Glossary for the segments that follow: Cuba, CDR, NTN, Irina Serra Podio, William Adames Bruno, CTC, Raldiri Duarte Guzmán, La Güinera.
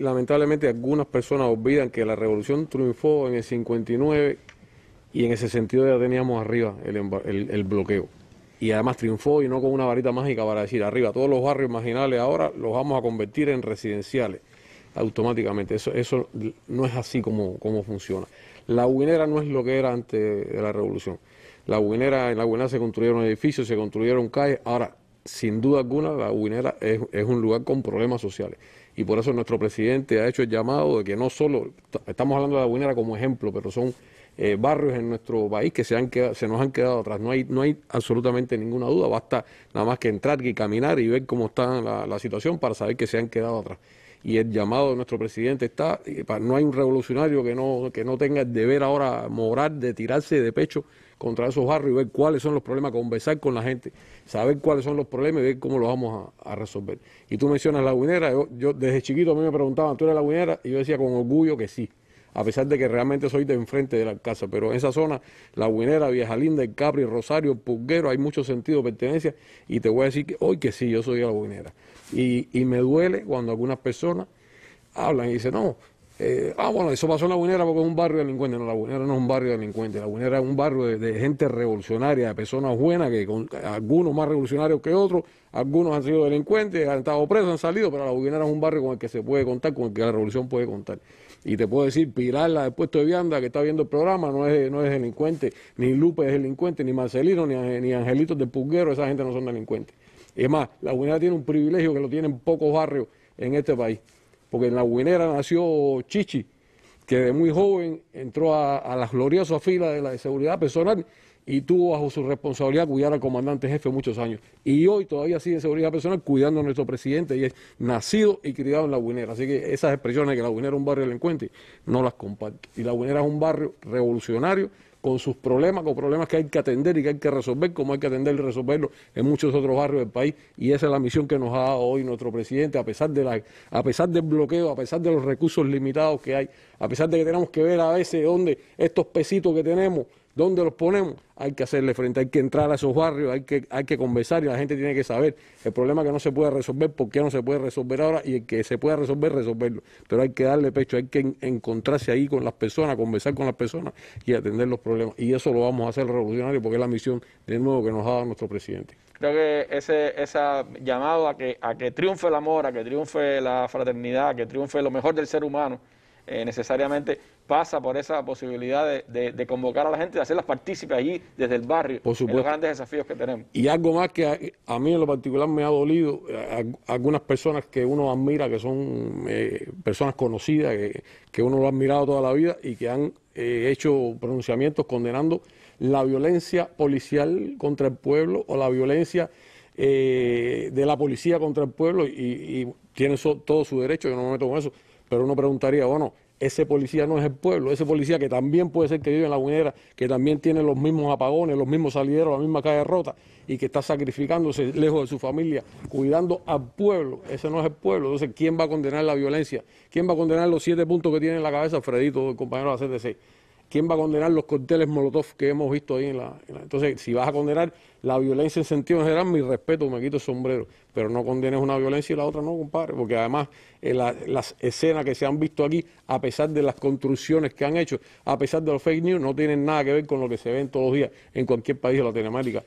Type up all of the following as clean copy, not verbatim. Lamentablemente algunas personas olvidan que la revolución triunfó en el 59 y en el 62 ya teníamos arriba el bloqueo. Y además triunfó y no con una varita mágica para decir arriba, todos los barrios marginales ahora los vamos a convertir en residenciales automáticamente. Eso no es así como funciona. La Güinera no es lo que era antes de la revolución. En La Güinera se construyeron edificios, se construyeron calles. Ahora, sin duda alguna, La Güinera es un lugar con problemas sociales. Y por eso nuestro presidente ha hecho el llamado de que no solo, estamos hablando de La Güinera como ejemplo, pero son barrios en nuestro país que se nos han quedado atrás. No hay absolutamente ninguna duda, basta nada más que entrar y caminar y ver cómo está la situación para saber que se han quedado atrás. Y el llamado de nuestro presidente está, no hay un revolucionario que no tenga el deber ahora moral de tirarse de pecho contra esos barrios y ver cuáles son los problemas, conversar con la gente, saber cuáles son los problemas y ver cómo los vamos a resolver. Y tú mencionas La Güinera, yo desde chiquito a mí me preguntaban, ¿tú eres La Güinera? Y yo decía con orgullo que sí, a pesar de que realmente soy de enfrente de la casa, pero en esa zona, La Güinera, Vieja Linda, El Capri, Rosario, El Pulguero, hay mucho sentido de pertenencia y te voy a decir que hoy que sí, yo soy de La Güinera. Y me duele cuando algunas personas hablan y dicen, no, bueno, eso pasó en La Güinera porque es un barrio delincuente. No, La Güinera no es un barrio delincuente, La Güinera es un barrio de gente revolucionaria, de personas buenas, que con algunos más revolucionarios que otros, algunos han sido delincuentes, han estado presos, han salido, pero La Güinera es un barrio con el que se puede contar, con el que la revolución puede contar. Y te puedo decir, Pilar, la del puesto de vianda que está viendo el programa, no es delincuente, ni Lupe es delincuente, ni Marcelino, ni Angelito del Pulguero, esa gente no son delincuentes. Es más, La Güinera tiene un privilegio que lo tienen pocos barrios en este país, porque en La Güinera nació Chichi, que de muy joven entró a las gloriosas filas de la seguridad personal y tuvo bajo su responsabilidad cuidar al comandante jefe muchos años. Y hoy todavía sigue en seguridad personal cuidando a nuestro presidente y es nacido y criado en La Güinera. Así que esas expresiones de que La Güinera es un barrio delincuente no las comparto. Y La Güinera es un barrio revolucionario, con sus problemas, con problemas que hay que atender y que hay que resolver, como hay que atender y resolverlo en muchos otros barrios del país, y esa es la misión que nos ha dado hoy nuestro presidente, a pesar del bloqueo, a pesar de los recursos limitados que hay, a pesar de que tenemos que ver a veces dónde estos pesitos que tenemos, dónde los ponemos, hay que hacerle frente, hay que entrar a esos barrios, hay que conversar y la gente tiene que saber el problema que no se puede resolver, por qué no se puede resolver ahora y el que se pueda resolver, resolverlo. Pero hay que darle pecho, hay que encontrarse ahí con las personas, conversar con las personas y atender los problemas. Y eso lo vamos a hacer revolucionario porque es la misión de nuevo que nos ha dado nuestro presidente. Creo que ese llamado a que triunfe el amor, a que triunfe la fraternidad, a que triunfe lo mejor del ser humano, necesariamente pasa por esa posibilidad de convocar a la gente, de hacerlas partícipes allí desde el barrio, por supuesto, en los grandes desafíos que tenemos. Y algo más que a mí en lo particular me ha dolido, a algunas personas que uno admira, que son personas conocidas, que uno lo ha admirado toda la vida y que han hecho pronunciamientos condenando la violencia policial contra el pueblo o la violencia de la policía contra el pueblo y tienen todo su derecho, yo no me meto con eso, pero uno preguntaría, bueno, ese policía no es el pueblo, ese policía que también puede ser que vive en La Güinera, que también tiene los mismos apagones, los mismos salideros, la misma calle rota y que está sacrificándose lejos de su familia, cuidando al pueblo, ese no es el pueblo. Entonces, ¿quién va a condenar la violencia? ¿Quién va a condenar los 7 puntos que tiene en la cabeza Fredito, el compañero de la CTC? ¿Quién va a condenar los cócteles molotov que hemos visto ahí? Entonces, si vas a condenar la violencia en sentido general, mi respeto, me quito el sombrero, pero no condenes una violencia y la otra no, compadre, porque además las escenas que se han visto aquí, a pesar de las construcciones que han hecho, a pesar de los fake news, no tienen nada que ver con lo que se ven todos los días en cualquier país de Latinoamérica.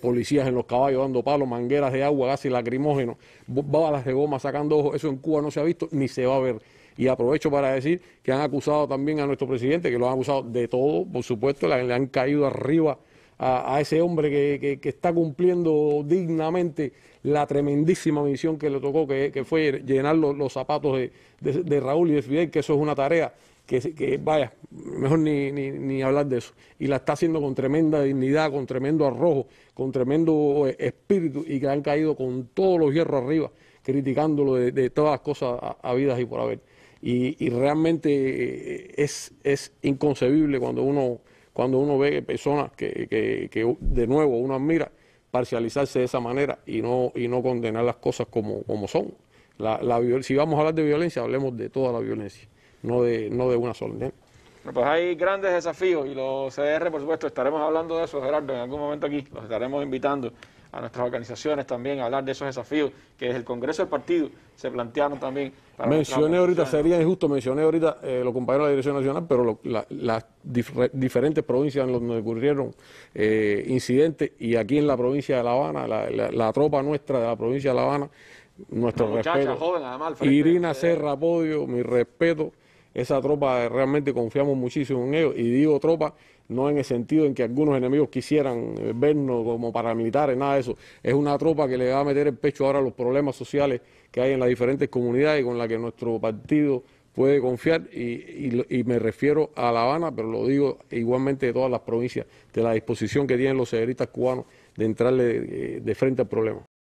Policías en los caballos dando palos, mangueras de agua, gases lacrimógenos, balas de goma sacando ojos, eso en Cuba no se ha visto ni se va a ver. Y aprovecho para decir que han acusado también a nuestro presidente, que lo han acusado de todo, por supuesto, le han caído arriba a ese hombre que está cumpliendo dignamente la tremendísima misión que le tocó, que fue llenar los zapatos de Raúl y de Fidel, que eso es una tarea que vaya, mejor ni hablar de eso. Y la está haciendo con tremenda dignidad, con tremendo arrojo, con tremendo espíritu, y que han caído con todos los hierros arriba, criticándolo de todas las cosas habidas y por haber. Y realmente es inconcebible cuando uno ve personas que de nuevo uno admira parcializarse de esa manera y no condenar las cosas como son. Si vamos a hablar de violencia, hablemos de toda la violencia, no de una sola. Bueno, pues hay grandes desafíos y los CDR, por supuesto, estaremos hablando de eso, Gerardo, en algún momento aquí, los estaremos invitando a nuestras organizaciones también, a hablar de esos desafíos que desde el Congreso del Partido se plantearon también. Para mencioné ahorita, los compañeros de la Dirección Nacional, pero las diferentes provincias en donde ocurrieron incidentes, y aquí en la provincia de La Habana, la tropa nuestra de la provincia de La Habana, nuestro respeto. Joven, además, Irina Serra Podio, mi respeto. Esa tropa realmente confiamos muchísimo en ellos, y digo tropa no en el sentido en que algunos enemigos quisieran vernos como paramilitares, nada de eso. Es una tropa que le va a meter el pecho ahora a los problemas sociales que hay en las diferentes comunidades y con la que nuestro partido puede confiar, y me refiero a La Habana, pero lo digo igualmente de todas las provincias, de la disposición que tienen los cederistas cubanos de entrarle de frente al problema.